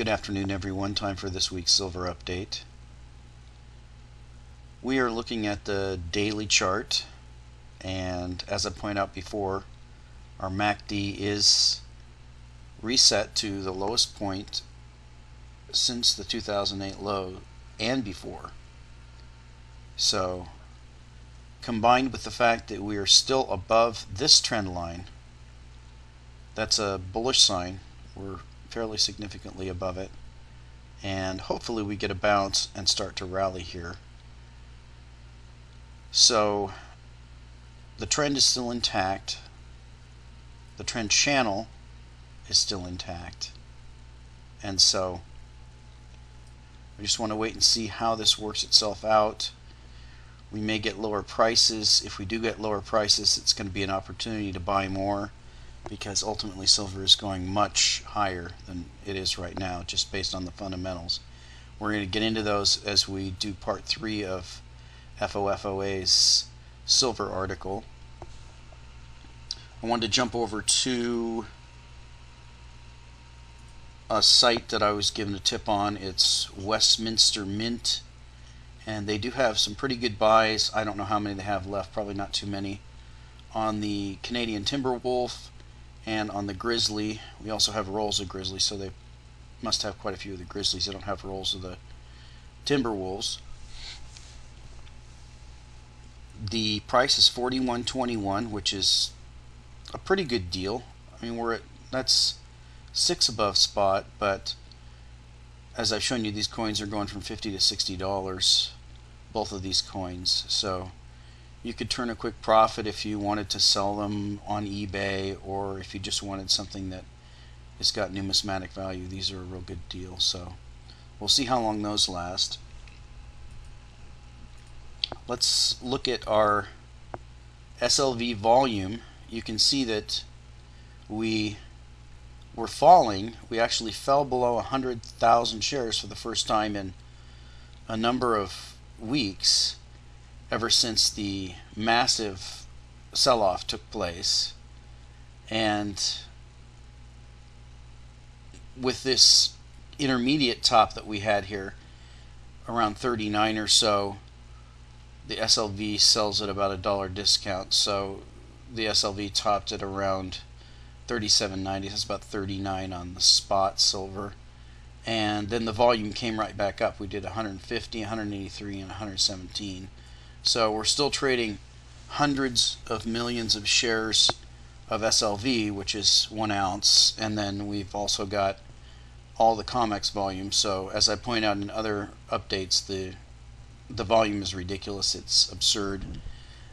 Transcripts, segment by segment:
Good afternoon, everyone. Time for this week's silver update. We are looking at the daily chart, and as I pointed out before, our MACD is reset to the lowest point since the 2008 low and before. So, combined with the fact that we are still above this trend line, that's a bullish sign. We're fairly significantly above it, and hopefully we get a bounce and start to rally here. So the trend is still intact, the trend channel is still intact, and so we just want to wait and see how this works itself out. We may get lower prices. If we do get lower prices, it's going to be an opportunity to buy more, because ultimately silver is going much higher than it is right now just based on the fundamentals. We're going to get into those as we do part 3 of FOFOA's silver article. I wanted to jump over to a site that I was given a tip on. It's Westminster Mint, and they do have some pretty good buys. I don't know how many they have left, probably not too many, on the Canadian Timberwolf and on the grizzly. We also have rolls of grizzly, so they must have quite a few of the grizzlies. They don't have rolls of the timberwolves. The price is 41.21, which is a pretty good deal. I mean, that's 6 above spot, but as I've shown you, these coins are going from $50 to $60, both of these coins. So you could turn a quick profit if you wanted to sell them on eBay, or if you just wanted something that has got numismatic value. These are a real good deal, so we'll see how long those last. Let's look at our SLV volume. You can see that we were falling. We actually fell below 100,000 shares for the first time in a number of weeks, ever since the massive sell-off took place. And with this intermediate top that we had here around 39 or so, the SLV sells at about $1 discount, so the SLV topped at around 37.90. that's about 39 on the spot silver, and then the volume came right back up. We did 150, 183, and 117. So we're still trading hundreds of millions of shares of SLV, which is 1 ounce, and then we've also got all the COMEX volume. So as I point out in other updates, the volume is ridiculous. It's absurd.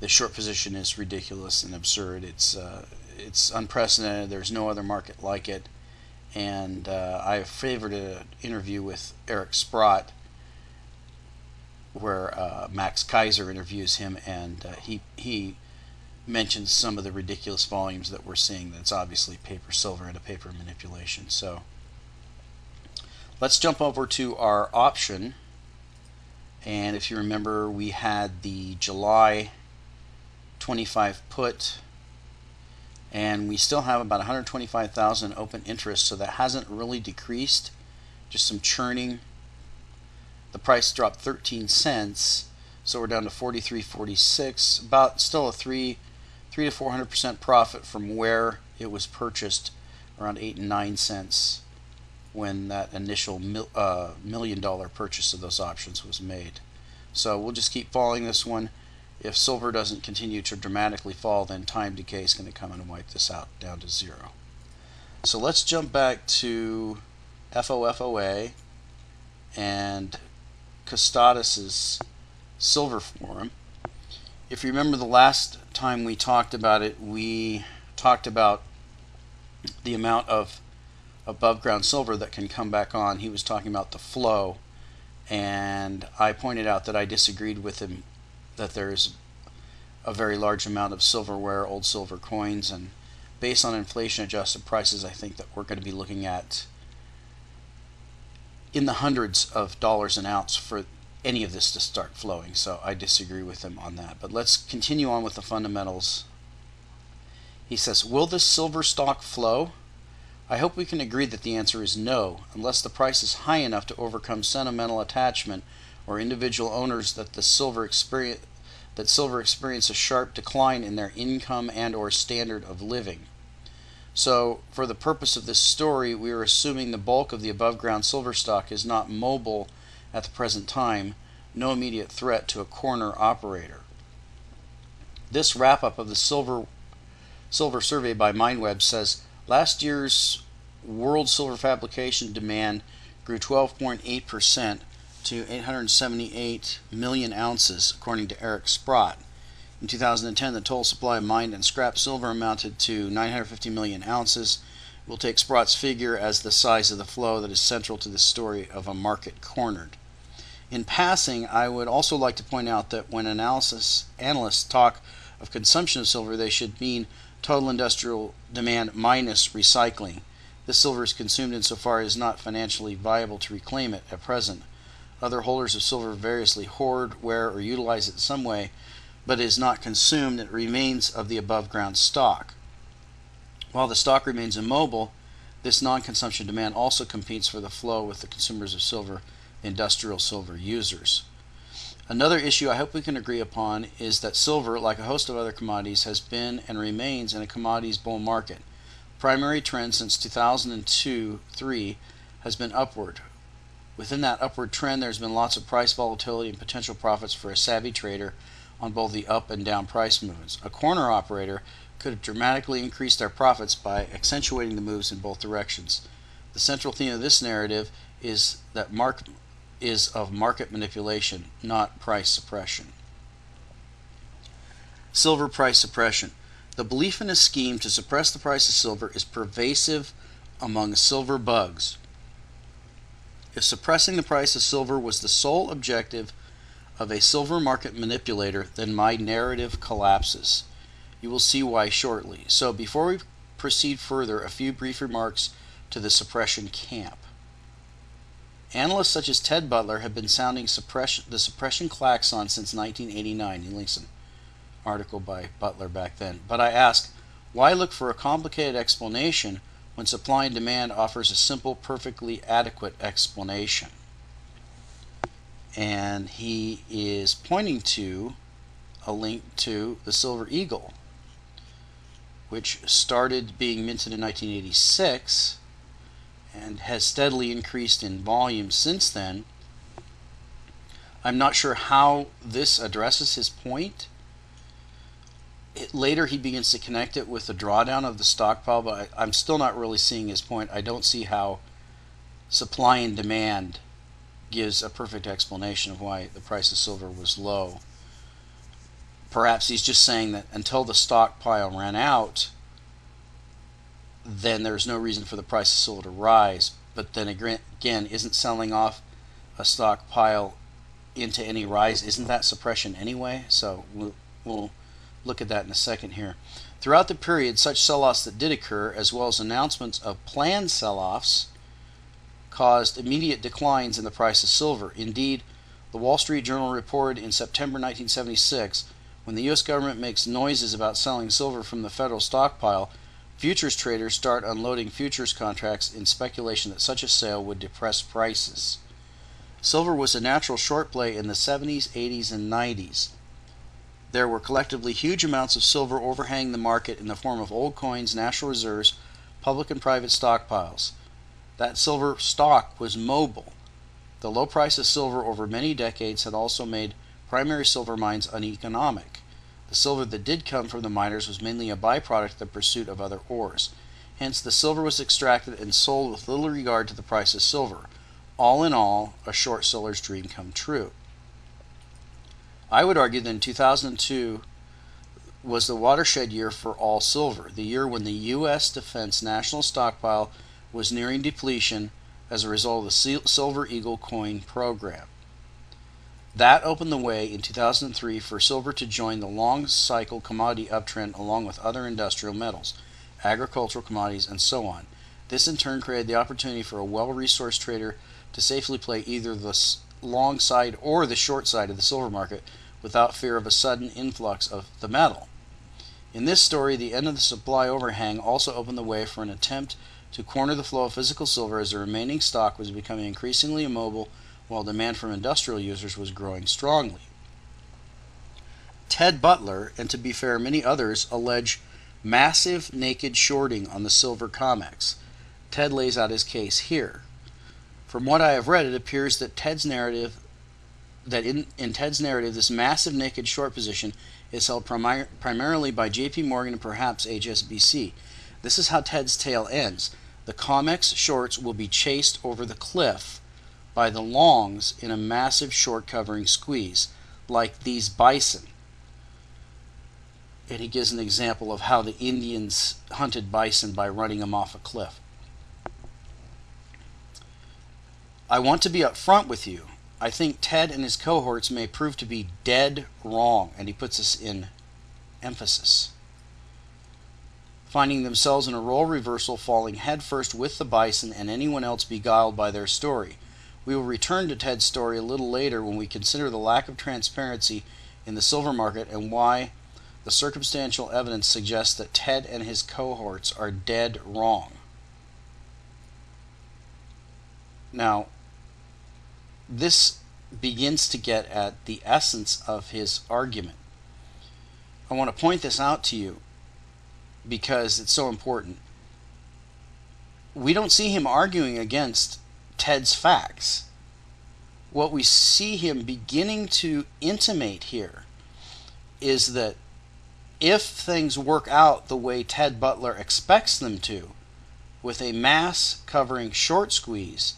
The short position is ridiculous and absurd. It's unprecedented. There's no other market like it. And I favored an interview with Eric Sprott, where Max Keiser interviews him, and he mentions some of the ridiculous volumes that we're seeing. That's obviously paper silver and a paper manipulation. So let's jump over to our option, and if you remember, we had the July 25 put, and we still have about 125,000 open interest, so that hasn't really decreased, just some churning. The price dropped 13 cents, so we're down to 43.46, about still a 3 to 400% profit from where it was purchased around 8 and 9 cents when that initial $1 million purchase of those options was made. So we'll just keep following this one. If silver doesn't continue to dramatically fall, then time decay is going to come and wipe this out down to zero. So let's jump back to FOFOA and Costata's silver forum. If you remember, the last time we talked about it, we talked about the amount of above ground silver that can come back on. He was talking about the flow, and I pointed out that I disagreed with him, that there's a very large amount of silverware, old silver coins, and based on inflation adjusted prices, I think that we're going to be looking at in the hundreds of dollars an ounce for any of this to start flowing. So I disagree with him on that. But let's continue on with the fundamentals. He says, will this silver stock flow? I hope we can agree that the answer is no, unless the price is high enough to overcome sentimental attachment or individual owners that silver experience a sharp decline in their income and or standard of living. So for the purpose of this story, we are assuming the bulk of the above ground silver stock is not mobile at the present time, no immediate threat to a corner operator. This wrap-up of the silver survey by MindWeb says last year's world silver fabrication demand grew 12.8% to 878 million ounces, according to Eric Sprott. In 2010, the total supply of mined and scrap silver amounted to 950 million ounces. We'll take Sprott's figure as the size of the flow that is central to the story of a market cornered. In passing, I would also like to point out that when analysts talk of consumption of silver, they should mean total industrial demand minus recycling. This silver is consumed insofar as not financially viable to reclaim it at present. Other holders of silver variously hoard, wear, or utilize it in some way, but is not consumed. It remains of the above-ground stock. While the stock remains immobile, this non-consumption demand also competes for the flow with the consumers of silver, industrial silver users. Another issue I hope we can agree upon is that silver, like a host of other commodities, has been and remains in a commodities bull market. Primary trend since 2002-03 has been upward. Within that upward trend, there's been lots of price volatility and potential profits for a savvy trader on both the up and down price movements. A corner operator could have dramatically increased their profits by accentuating the moves in both directions. The central theme of this narrative is that market manipulation, not price suppression. Silver price suppression. The belief in a scheme to suppress the price of silver is pervasive among silver bugs. If suppressing the price of silver was the sole objective of a silver market manipulator, then my narrative collapses. You will see why shortly. So before we proceed further, a few brief remarks to the suppression camp. Analysts such as Ted Butler have been sounding the suppression klaxon since 1989. He links an article by Butler back then. But I ask, why look for a complicated explanation when supply and demand offers a simple, perfectly adequate explanation? And he is pointing to a link to the Silver Eagle, which started being minted in 1986 and has steadily increased in volume since then. I'm not sure how this addresses his point. Later he begins to connect it with the drawdown of the stockpile, but I'm still not really seeing his point. I don't see how supply and demand gives a perfect explanation of why the price of silver was low. Perhaps he's just saying that until the stockpile ran out, then there's no reason for the price of silver to rise. But then again, isn't selling off a stockpile into any rise, isn't that suppression anyway? So we'll look at that in a second here. Throughout the period, such sell-offs that did occur, as well as announcements of planned sell-offs, caused immediate declines in the price of silver. Indeed, the Wall Street Journal reported in September 1976, when the U.S. government makes noises about selling silver from the federal stockpile, futures traders start unloading futures contracts in speculation that such a sale would depress prices. Silver was a natural short play in the 70s, 80s, and 90s. There were collectively huge amounts of silver overhanging the market in the form of old coins, national reserves, public and private stockpiles. That silver stock was mobile. The low price of silver over many decades had also made primary silver mines uneconomic. The silver that did come from the miners was mainly a byproduct of the pursuit of other ores. Hence, the silver was extracted and sold with little regard to the price of silver. All in all, a short seller's dream come true. I would argue that in 2002 was the watershed year for all silver, the year when the U.S. Defense National Stockpile was nearing depletion as a result of the Silver Eagle coin program. That opened the way in 2003 for silver to join the long-cycle commodity uptrend along with other industrial metals, agricultural commodities, and so on. This in turn created the opportunity for a well-resourced trader to safely play either the long side or the short side of the silver market without fear of a sudden influx of the metal. In this story, the end of the supply overhang also opened the way for an attempt to corner the flow of physical silver as the remaining stock was becoming increasingly immobile while demand from industrial users was growing strongly. Ted Butler, and to be fair many others, allege massive naked shorting on the silver COMEX. Ted lays out his case here. From what I have read, it appears that in Ted's narrative this massive naked short position is held primarily by J.P. Morgan and perhaps HSBC. This is how Ted's tale ends. The COMEX shorts will be chased over the cliff by the longs in a massive short covering squeeze, like these bison. And he gives an example of how the Indians hunted bison by running them off a cliff. I want to be upfront with you. I think Ted and his cohorts may prove to be dead wrong, and he puts this in emphasis, finding themselves in a role reversal, falling headfirst with the bison and anyone else beguiled by their story. We will return to Ted's story a little later when we consider the lack of transparency in the silver market and why the circumstantial evidence suggests that Ted and his cohorts are dead wrong. Now, this begins to get at the essence of his argument. I want to point this out to you because it's so important. We don't see him arguing against Ted's facts. What we see him beginning to intimate here is that if things work out the way Ted Butler expects them to, with a mass covering short squeeze,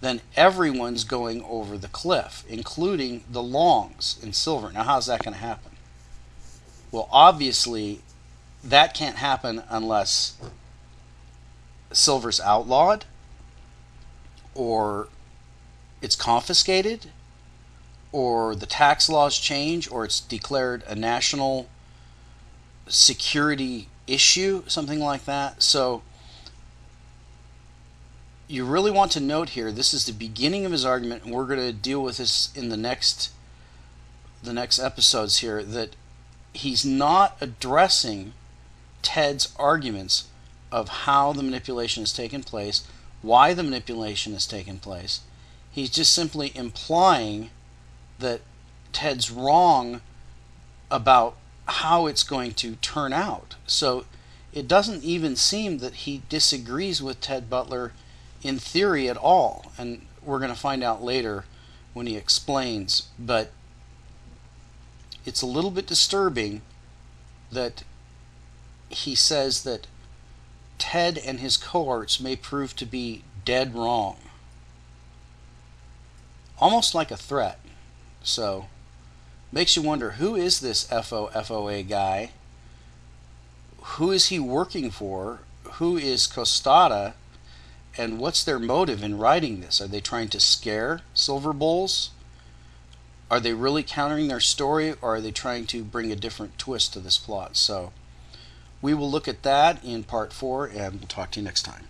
then everyone's going over the cliff, including the longs in silver. Now, how's that going to happen? Well, obviously, that can't happen unless silver's outlawed, or it's confiscated, or the tax laws change, or it's declared a national security issue, something like that. So you really want to note here, this is the beginning of his argument, and we're going to deal with this in the next episodes here, that he's not addressing Ted's arguments of how the manipulation has taken place, why the manipulation has taken place. He's just simply implying that Ted's wrong about how it's going to turn out. So it doesn't even seem that he disagrees with Ted Butler in theory at all, and we're going to find out later when he explains, but it's a little bit disturbing that he says that Ted and his cohorts may prove to be dead wrong, almost like a threat. So makes you wonder, who is this FOFOA guy? Who is he working for? Who is Costata? And what's their motive in writing this? Are they trying to scare silver bulls? Are they really countering their story, or are they trying to bring a different twist to this plot? So we will look at that in part 4, and we'll talk to you next time.